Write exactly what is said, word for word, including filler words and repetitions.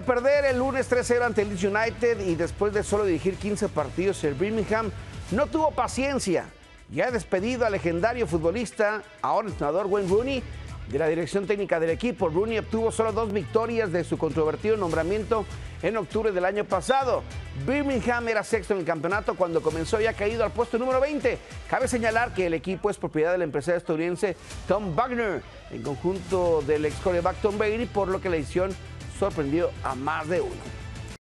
de perder el lunes tres cero ante el Leeds United y después de solo dirigir quince partidos, el Birmingham no tuvo paciencia. Ya ha despedido al legendario futbolista, ahora el entrenador Wayne Rooney, de la dirección técnica del equipo. Rooney obtuvo solo dos victorias de su controvertido nombramiento en octubre del año pasado. Birmingham era sexto en el campeonato cuando comenzó y ha caído al puesto número veinte. Cabe señalar que el equipo es propiedad del empresario estadounidense Tom Buckner, en conjunto del ex coreback Tom Brady, por lo que la decisión sorprendió a más de uno.